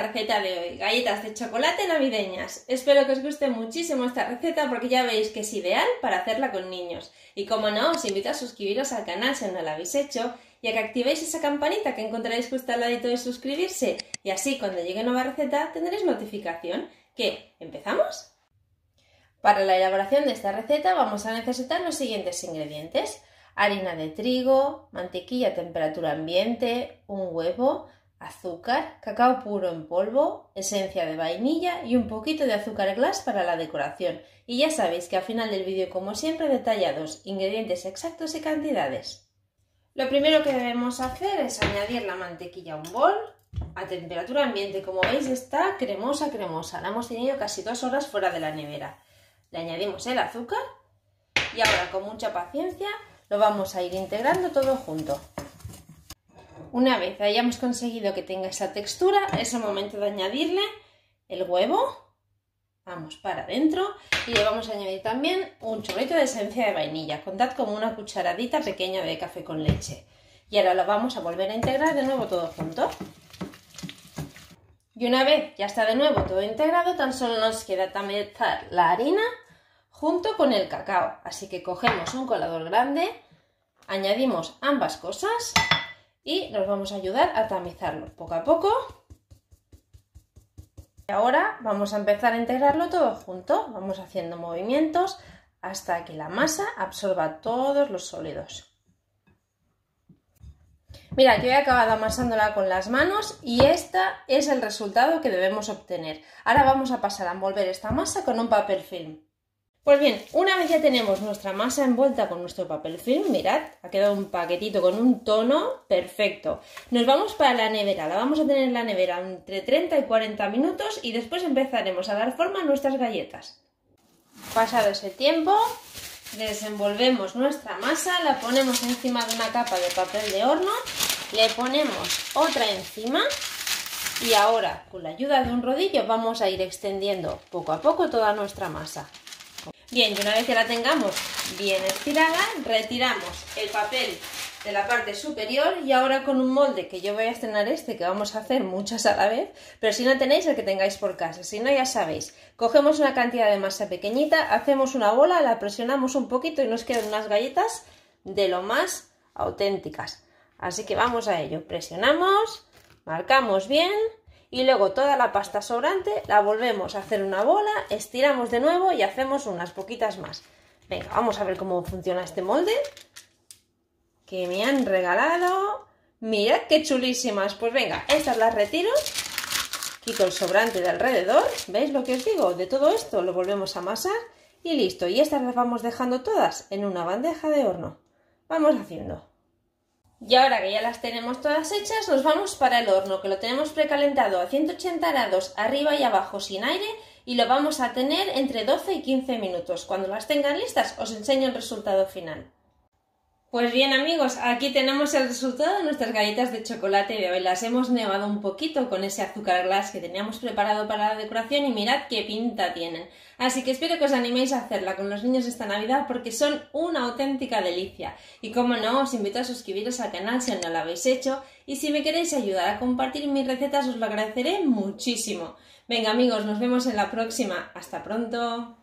nuestra receta de hoy, galletas de chocolate navideñas. Espero que os guste muchísimo esta receta porque ya veis que es ideal para hacerla con niños. Y como no, os invito a suscribiros al canal si no lo habéis hecho y a que activéis esa campanita que encontraréis justo al ladito de suscribirse. Y así cuando llegue nueva receta tendréis notificación. ¿Qué? ¿Empezamos? Para la elaboración de esta receta vamos a necesitar los siguientes ingredientes: harina de trigo, mantequilla a temperatura ambiente, un huevo, azúcar, cacao puro en polvo, esencia de vainilla y un poquito de azúcar glas para la decoración. Y ya sabéis que al final del vídeo, como siempre, detallados ingredientes exactos y cantidades. Lo primero que debemos hacer es añadir la mantequilla a un bol a temperatura ambiente. Como veis, está cremosa. La hemos tenido casi 2 horas fuera de la nevera. Le añadimos el azúcar y ahora, con mucha paciencia, lo vamos a ir integrando todo junto. Una vez hayamos conseguido que tenga esa textura, es el momento de añadirle el huevo. Vamos para adentro y le vamos a añadir también un chorrito de esencia de vainilla. Contad como una cucharadita pequeña de café con leche. Y ahora lo vamos a volver a integrar de nuevo todo junto. Y una vez ya está de nuevo todo integrado, tan solo nos queda tamizar la harina junto con el cacao. Así que cogemos un colador grande, añadimos ambas cosas y nos vamos a ayudar a tamizarlo poco a poco. Y ahora vamos a empezar a integrarlo todo junto. Vamos haciendo movimientos hasta que la masa absorba todos los sólidos. Mira, yo he acabado amasándola con las manos y este es el resultado que debemos obtener. Ahora vamos a pasar a envolver esta masa con un papel film. Pues bien, una vez ya tenemos nuestra masa envuelta con nuestro papel film, mirad, ha quedado un paquetito con un tono perfecto. Nos vamos para la nevera, la vamos a tener en la nevera entre 30 y 40 minutos y después empezaremos a dar forma a nuestras galletas. Pasado ese tiempo, desenvolvemos nuestra masa, la ponemos encima de una capa de papel de horno, le ponemos otra encima y ahora, con la ayuda de un rodillo, vamos a ir extendiendo poco a poco toda nuestra masa. Bien, y una vez que la tengamos bien estirada, retiramos el papel de la parte superior y ahora con un molde, que yo voy a estrenar este, que vamos a hacer muchas a la vez, pero si no tenéis, el que tengáis por casa, si no ya sabéis, cogemos una cantidad de masa pequeñita, hacemos una bola, la presionamos un poquito y nos quedan unas galletas de lo más auténticas. Así que vamos a ello, presionamos, marcamos bien. Y luego toda la pasta sobrante la volvemos a hacer una bola, estiramos de nuevo y hacemos unas poquitas más. Venga, vamos a ver cómo funciona este molde que me han regalado. Mirad qué chulísimas. Pues venga, estas las retiro, quito el sobrante de alrededor. ¿Veis lo que os digo? De todo esto lo volvemos a amasar y listo. Y estas las vamos dejando todas en una bandeja de horno. Vamos haciendo. Y ahora que ya las tenemos todas hechas, nos vamos para el horno, que lo tenemos precalentado a 180 grados arriba y abajo sin aire y lo vamos a tener entre 12 y 15 minutos. Cuando las tengan listas os enseño el resultado final. Pues bien amigos, aquí tenemos el resultado de nuestras galletas de chocolate de hoy. Las hemos nevado un poquito con ese azúcar glas que teníamos preparado para la decoración y mirad qué pinta tienen. Así que espero que os animéis a hacerla con los niños esta Navidad porque son una auténtica delicia. Y como no, os invito a suscribiros al canal si no lo habéis hecho y si me queréis ayudar a compartir mis recetas os lo agradeceré muchísimo. Venga amigos, nos vemos en la próxima. Hasta pronto.